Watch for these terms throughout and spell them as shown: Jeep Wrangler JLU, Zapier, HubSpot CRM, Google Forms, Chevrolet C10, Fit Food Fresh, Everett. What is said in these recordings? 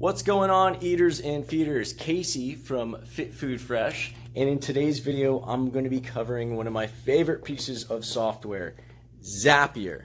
What's going on, eaters and feeders? Casey from Fit Food Fresh, and in today's video I'm going to be covering one of my favorite pieces of software, Zapier.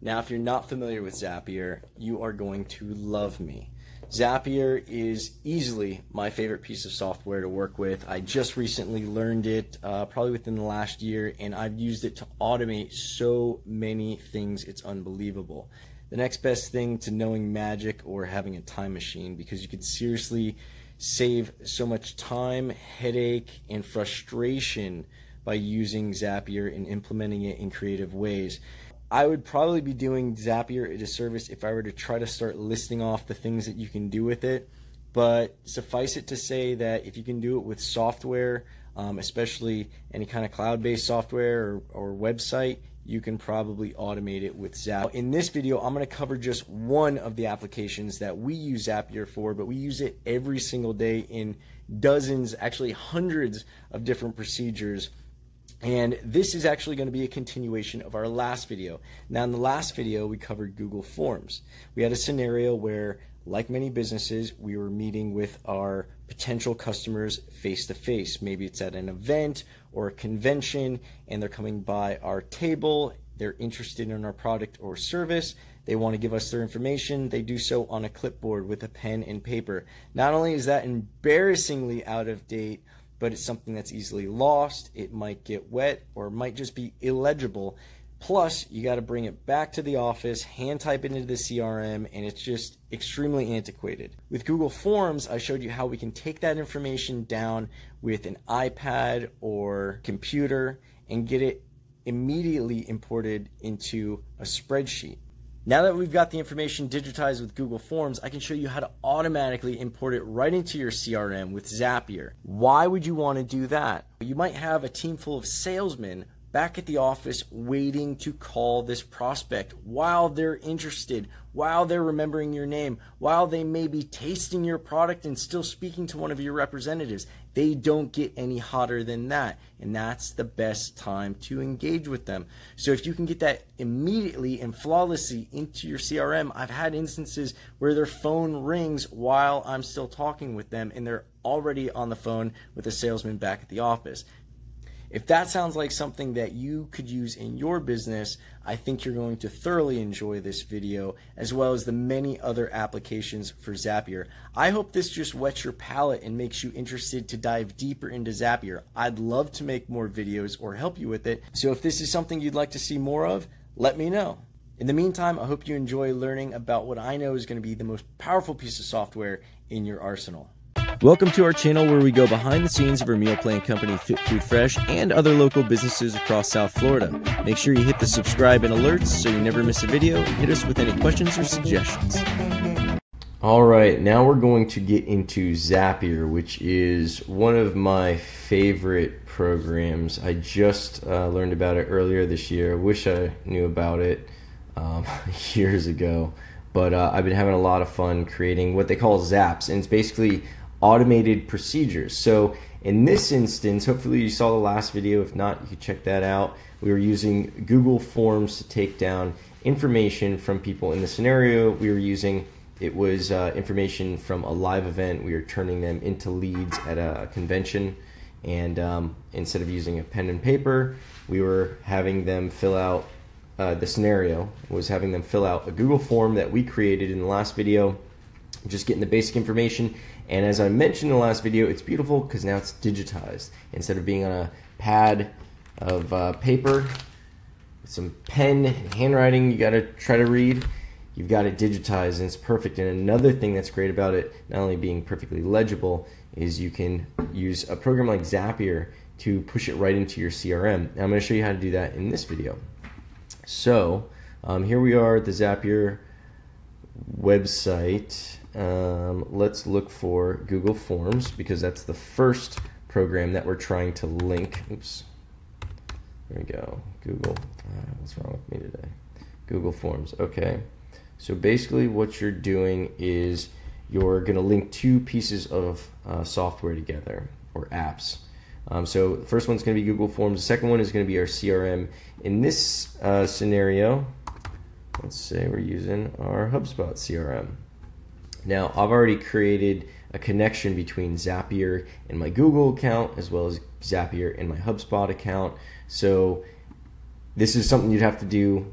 Now if you're not familiar with Zapier, you are going to love me. Zapier is easily my favorite piece of software to work with. I just recently learned it probably within the last year, and I've used it to automate so many things, it's unbelievable. The next best thing to knowing magic or having a time machine, because you could seriously save so much time, headache, and frustration by using Zapier and implementing it in creative ways. I would probably be doing Zapier a disservice if I were to try to start listing off the things that you can do with it, but suffice it to say that if you can do it with software, especially any kind of cloud-based software or website, you can probably automate it with Zapier. In this video, I'm gonna cover just one of the applications that we use Zapier for, but we use it every single day in dozens, actually hundreds of different procedures. And this is actually gonna be a continuation of our last video. Now in the last video, we covered Google Forms. We had a scenario where, like many businesses, we were meeting with our potential customers face to face. Maybe it's at an event or a convention, and they're coming by our table, they're interested in our product or service, they want to give us their information, they do so on a clipboard with a pen and paper. Not only is that embarrassingly out of date, but it's something that's easily lost, it might get wet, or it might just be illegible. Plus, you got to bring it back to the office, hand type it into the CRM, and it's just extremely antiquated. With Google Forms, I showed you how we can take that information down with an iPad or computer and get it immediately imported into a spreadsheet. Now that we've got the information digitized with Google Forms, I can show you how to automatically import it right into your CRM with Zapier. Why would you want to do that? You might have a team full of salesmen back at the office waiting to call this prospect while they're interested, while they're remembering your name, while they may be tasting your product and still speaking to one of your representatives. They don't get any hotter than that, and that's the best time to engage with them. So if you can get that immediately and flawlessly into your CRM, I've had instances where their phone rings while I'm still talking with them and they're already on the phone with a salesman back at the office. If that sounds like something that you could use in your business, I think you're going to thoroughly enjoy this video, as well as the many other applications for Zapier. I hope this just whets your palate and makes you interested to dive deeper into Zapier. I'd love to make more videos or help you with it, so if this is something you'd like to see more of, let me know. In the meantime, I hope you enjoy learning about what I know is going to be the most powerful piece of software in your arsenal. Welcome to our channel, where we go behind the scenes of our meal plan company, Fit Food Fresh, and other local businesses across South Florida. Make sure you hit the subscribe and alerts so you never miss a video. Hit us with any questions or suggestions. All right, now we're going to get into Zapier, which is one of my favorite programs. I just learned about it earlier this year. I wish I knew about it years ago, but I've been having a lot of fun creating what they call Zaps, and it's basically automated procedures. So in this instance, hopefully you saw the last video. If not, you can check that out. We were using Google Forms to take down information from people. In the scenario we were using, it was information from a live event. We were turning them into leads at a convention, and instead of using a pen and paper, we were having them fill out the scenario was having them fill out a Google form that we created in the last video, just getting the basic information. And as I mentioned in the last video, it's beautiful because now it's digitized. Instead of being on a pad of paper, some pen and handwriting you got to try to read, you've got it digitized, and it's perfect. And another thing that's great about it, not only being perfectly legible, is you can use a program like Zapier to push it right into your CRM. Now I'm going to show you how to do that in this video. So here we are at the Zapier website. Let's look for Google Forms, because that's the first program that we're trying to link. Oops, there we go. Google, what's wrong with me today? Google Forms. Okay, so basically what you're doing is you're going to link two pieces of software together, or apps. So the first one's going to be Google Forms, the second one is going to be our CRM. In this scenario, let's say we're using our HubSpot CRM. Now I've already created a connection between Zapier and my Google account, as well as Zapier and my HubSpot account. So this is something you'd have to do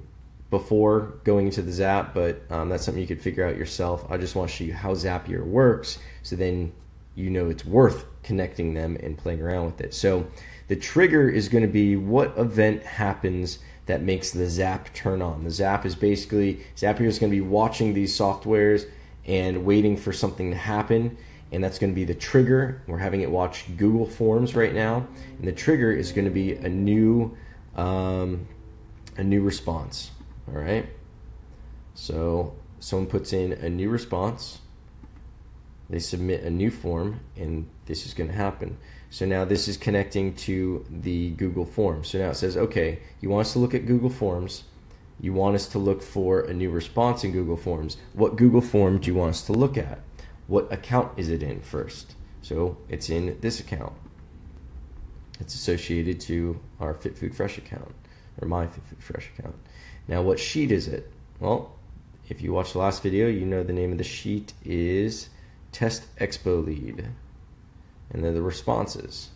before going into the Zap, but that's something you could figure out yourself. I just want to show you how Zapier works, so then you know it's worth connecting them and playing around with it. So the trigger is going to be what event happens that makes the Zap turn on. The Zap is basically, Zapier is going to be watching these softwares and waiting for something to happen, and that's going to be the trigger. We're having it watch Google Forms right now, and the trigger is going to be a new response. All right, so someone puts in a new response, they submit a new form, and this is going to happen. So now this is connecting to the Google Forms. So now it says, okay, you want us to look at Google Forms, you want us to look for a new response in Google Forms. What Google Form do you want us to look at? What account is it in first? So it's in this account. It's associated to our Fit Food Fresh account, or my Fit Food Fresh account. Now what sheet is it? Well, if you watched the last video, you know the name of the sheet is Test Expo Lead, and then the responses.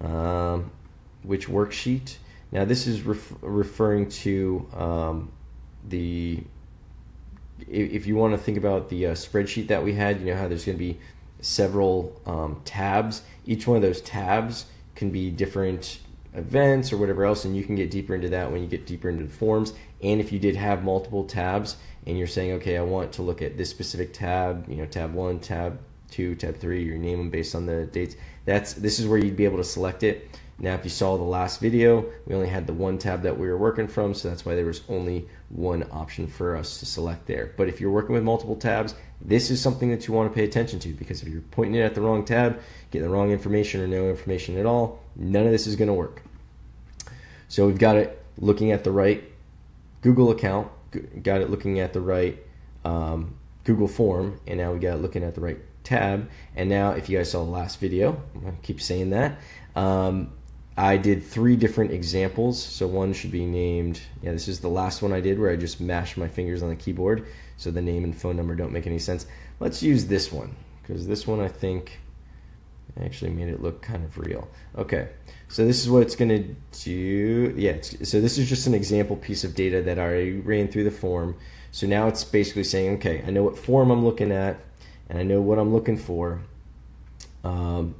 Which worksheet? Now this is referring to if you want to think about the spreadsheet that we had, you know how there's going to be several tabs. Each one of those tabs can be different events or whatever else, and you can get deeper into that when you get deeper into the forms. And if you did have multiple tabs and you're saying, okay, I want to look at this specific tab, you know, tab 1, tab 2, tab 3, you name them based on the dates, this is where you'd be able to select it. Now if you saw the last video, we only had the one tab that we were working from, so that's why there was only one option for us to select there. But if you're working with multiple tabs, this is something that you want to pay attention to, because if you're pointing it at the wrong tab, getting the wrong information or no information at all, none of this is going to work. So we've got it looking at the right Google account, got it looking at the right Google form, and now we got it looking at the right tab. And now if you guys saw the last video, I keep saying that, I did 3 different examples. So one should be named, yeah, this is the last one I did where I just mashed my fingers on the keyboard, so the name and phone number don't make any sense. Let's use this one, because this one I think actually made it look kind of real. Okay, so this is what it's gonna do. Yeah, so this is just an example piece of data that I already ran through the form. So now it's basically saying, okay, I know what form I'm looking at and I know what I'm looking for. Now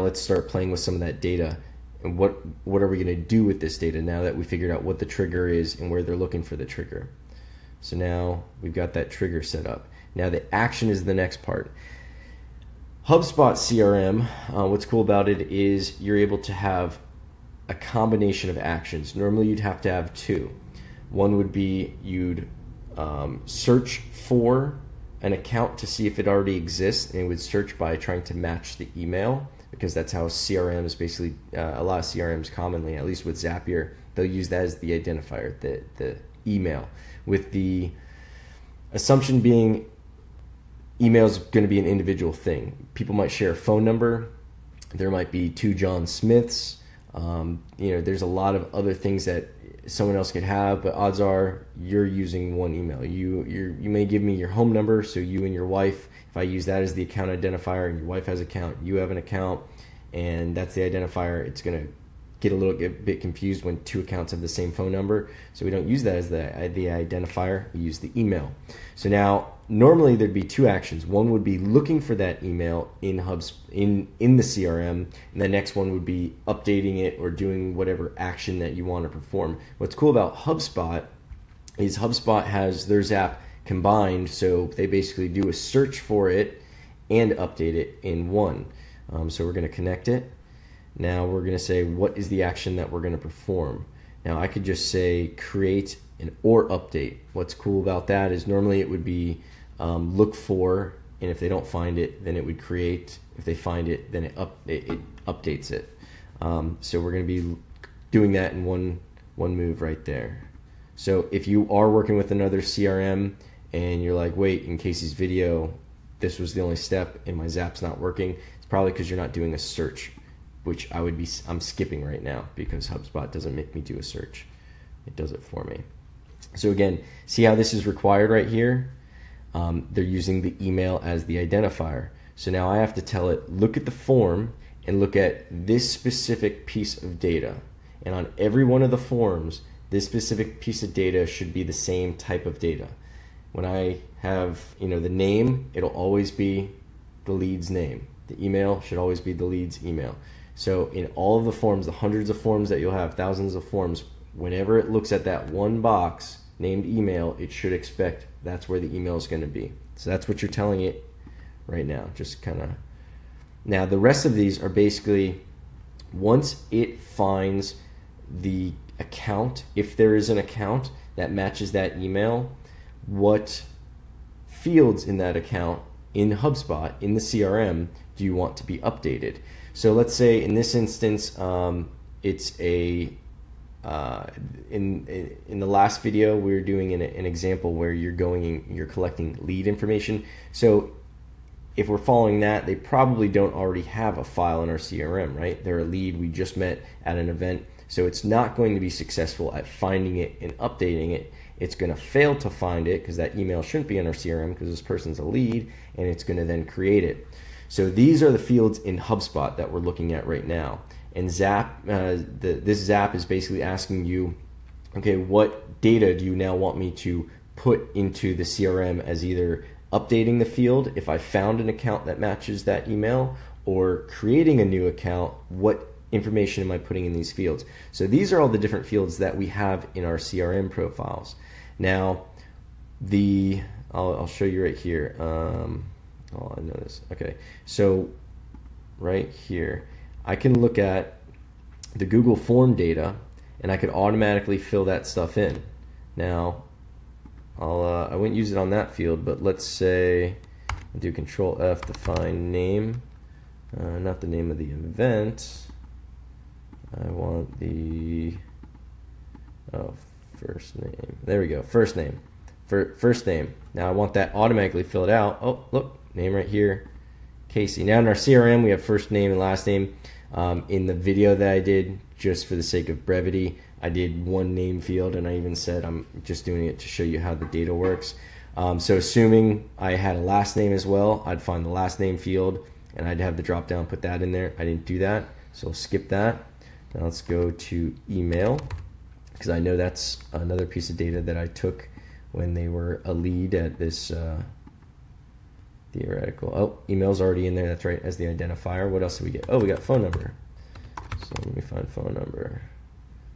let's start playing with some of that data. And what are we going to do with this data now that we figured out what the trigger is and where they're looking for the trigger? So now we've got that trigger set up. Now the action is the next part. HubSpot CRM, what's cool about it is you're able to have a combination of actions. Normally you'd have to have 2. One would be you'd search for an account to see if it already exists, and it would search by trying to match the email, because that's how CRM is basically, a lot of CRMs commonly, at least with Zapier, they'll use that as the identifier, the email, with the assumption being email is going to be an individual thing. People might share a phone number, there might be 2 John Smiths, you know, there's a lot of other things that someone else could have, but odds are you're using one email. You may give me your home number, so you and your wife, if I use that as the account identifier and your wife has an account, you have an account, and that's the identifier, it's going to get a little bit confused when 2 accounts have the same phone number. So we don't use that as the identifier, we use the email. So now normally there'd be 2 actions. One would be looking for that email in the CRM, and the next one would be updating it or doing whatever action that you want to perform. What's cool about HubSpot is HubSpot has their Zap combined, so they basically do a search for it and update it in one. So we're going to connect it. Now we're going to say, what is the action that we're going to perform? Now I could just say create an or update. What's cool about that is normally it would be look for, and if they don't find it, then it would create. If they find it, then it updates it. So we're going to be doing that in one move right there. So if you are working with another CRM and you're like, wait, in Casey's video, this was the only step and my Zap's not working, it's probably because you're not doing a search, which I'm skipping right now because HubSpot doesn't make me do a search. It does it for me. So again, see how this is required right here? They're using the email as the identifier. So now I have to tell it, look at the form and look at this specific piece of data. And on every one of the forms, this specific piece of data should be the same type of data. When I have, the name, it'll always be the lead's name. The email should always be the lead's email. So in all of the forms, the hundreds of forms that you'll have, thousands of forms, whenever it looks at that one box named email, it should expect that's where the email is going to be. So that's what you're telling it right now. Just kind of. Now the rest of these are basically once it finds the account, if there is an account that matches that email, what fields in that account in HubSpot, in the CRM, do you want to be updated? So let's say in this instance, it's a in the last video we were doing an example where you're going and you're collecting lead information. So if we're following that, they probably don't already have a file in our CRM, right? They're a lead we just met at an event, so it's not going to be successful at finding it and updating it. It's going to fail to find it because that email shouldn't be in our CRM because this person's a lead, and it's going to then create it. So these are the fields in HubSpot that we're looking at right now. And this Zap is basically asking you, okay, what data do you now want me to put into the CRM as either updating the field if I found an account that matches that email, or creating a new account, what information am I putting in these fields? So these are all the different fields that we have in our CRM profiles. Now, I'll show you right here. Oh, I know this. Okay, so right here, I can look at the Google Form data, and I could automatically fill that stuff in. Now, I wouldn't use it on that field, but let's say I do Control F to find name, not the name of the event. I want the first name. There we go. First name. First name. Now I want that automatically filled out. Oh, look, name right here, Casey. Now in our CRM we have first name and last name. In the video that I did, just for the sake of brevity, I did one name field, and I even said I'm just doing it to show you how the data works. So assuming I had a last name as well, I'd find the last name field, and I'd have the drop down, put that in there. I didn't do that, so I'll skip that. Now let's go to email, because I know that's another piece of data that I took when they were a lead at this theoretical. Oh, email's already in there, that's right, as the identifier. What else do we get? Oh, we got phone number. So let me find phone number.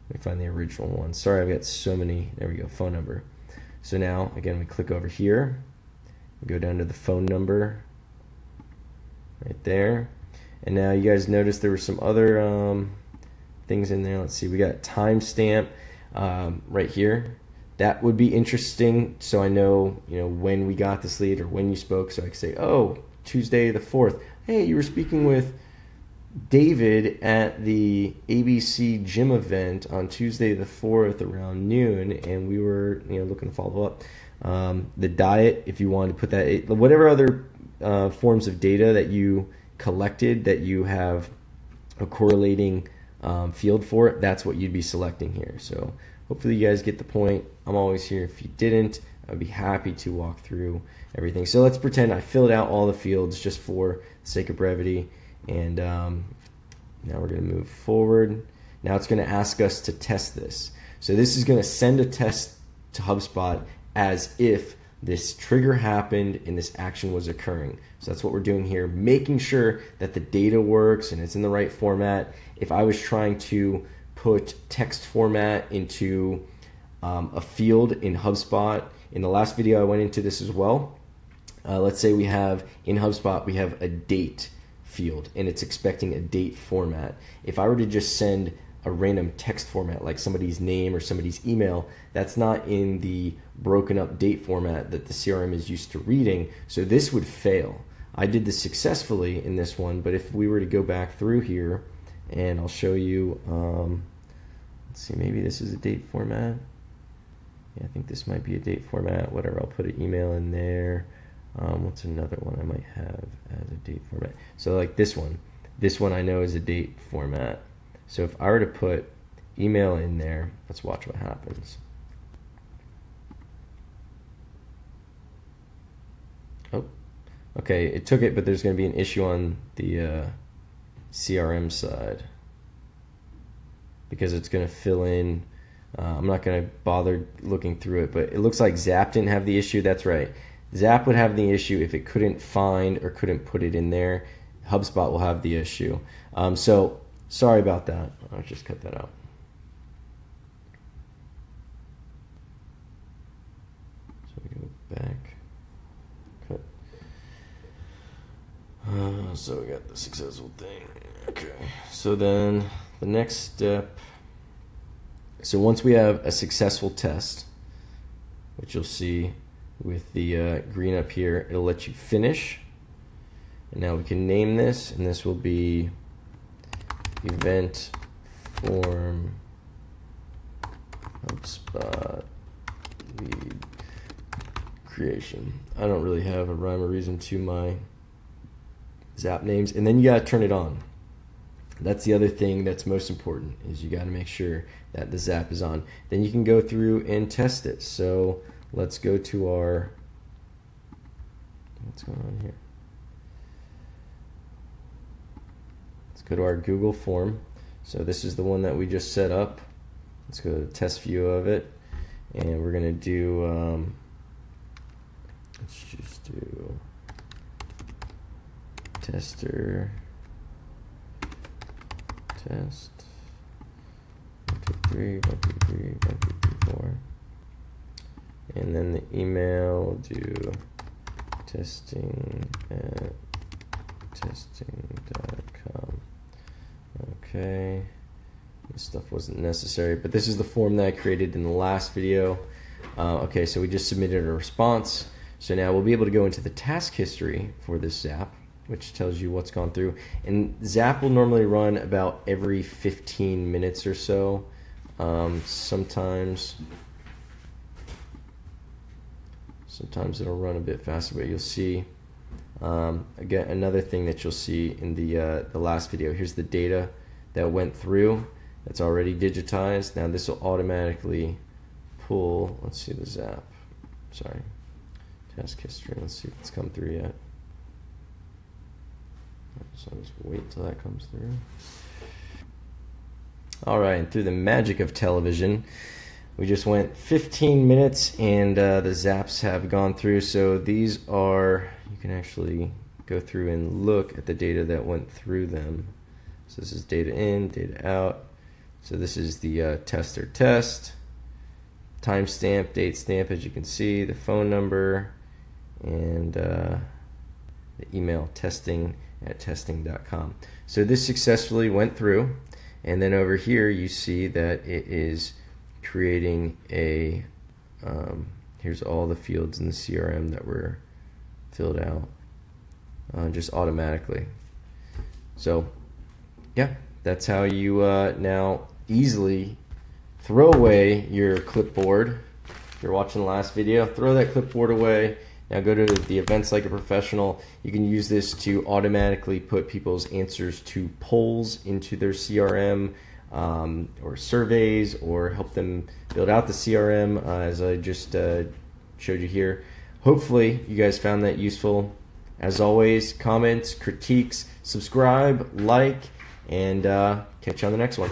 Let me find the original one. Sorry, I've got so many. There we go, phone number. So now, again, we click over here. We go down to the phone number right there. And now you guys notice there were some other things in there. Let's see, we got a timestamp right here. That would be interesting, so I know when we got this lead or when you spoke, so I can say, oh, Tuesday the 4th. Hey, you were speaking with David at the ABC gym event on Tuesday the 4th around noon, and we were looking to follow up. The diet, if you wanted to put that, whatever other forms of data that you collected that you have a correlating field for it, that's what you'd be selecting here. So hopefully you guys get the point. I'm always here. If you didn't, I'd be happy to walk through everything. So let's pretend I filled out all the fields just for the sake of brevity, and now we're going to move forward. Now it's going to ask us to test this. So this is going to send a test to HubSpot as if this trigger happened and this action was occurring. So that's what we're doing here, making sure that the data works and it's in the right format. If I was trying to put text format into a field in HubSpot, in the last video I went into this as well. Let's say we have, in HubSpot, we have a date field, and it's expecting a date format. If I were to just send a random text format like somebody's name or somebody's email, that's not in the broken up date format that the CRM is used to reading, so this would fail. I did this successfully in this one, but if we were to go back through here, and I'll show you, let's see, maybe this is a date format. Yeah, I think this might be a date format, whatever, I'll put an email in there. What's another one I might have as a date format? So like this one I know is a date format. So if I were to put email in there, let's watch what happens. Oh, okay, it took it, but there's going to be an issue on the CRM side because it's going to fill in. I'm not going to bother looking through it, but it looks like Zap didn't have the issue. That's right. Zap would have the issue if it couldn't find or couldn't put it in there. HubSpot will have the issue. So sorry about that. I'll just cut that out. So we go back. Cut. So we got the successful thing. Okay. So then the next step. So once we have a successful test, which you'll see with the green up here, it'll let you finish. And now we can name this, and this will be event form HubSpot lead creation. I don't really have a rhyme or reason to my Zap names. And then you gotta turn it on. That's the other thing that's most important, is you got to make sure that the Zap is on. Then you can go through and test it. So let's go to our, what's going on here? Let's go to our Google form. So this is the one that we just set up. Let's go to the test view of it. And we're going to do, let's just do tester. Test 1, 2, 3, 1, 2, 3, 1, 2, 3, 4, and then the email will do testing@testing.com. Okay, this stuff wasn't necessary, but this is the form that I created in the last video. Okay, so we just submitted a response. So now we'll be able to go into the task history for this app, which tells you what's gone through. And Zap will normally run about every 15 minutes or so. Sometimes it'll run a bit faster, but you'll see, again, another thing that you'll see in the last video. Here's the data that went through that's already digitized. Now this will automatically pull, let's see the Zap, sorry, task history, let's see if it's come through yet. So I'll just wait till that comes through. All right, and through the magic of television, we just went 15 minutes, and the Zaps have gone through. So these are, you can actually go through and look at the data that went through them. So this is data in, data out. So this is the tester test, timestamp, date stamp, as you can see, the phone number, and the email testing@testing.com. So this successfully went through, and then over here you see that it is creating a, here's all the fields in the CRM that were filled out just automatically. So yeah, that's how you now easily throw away your clipboard. If you're watching the last video, throw that clipboard away. Now go to the events like a professional. You can use this to automatically put people's answers to polls into their CRM, or surveys, or help them build out the CRM, as I just showed you here. Hopefully you guys found that useful. As always, comments, critiques, subscribe, like, and catch you on the next one.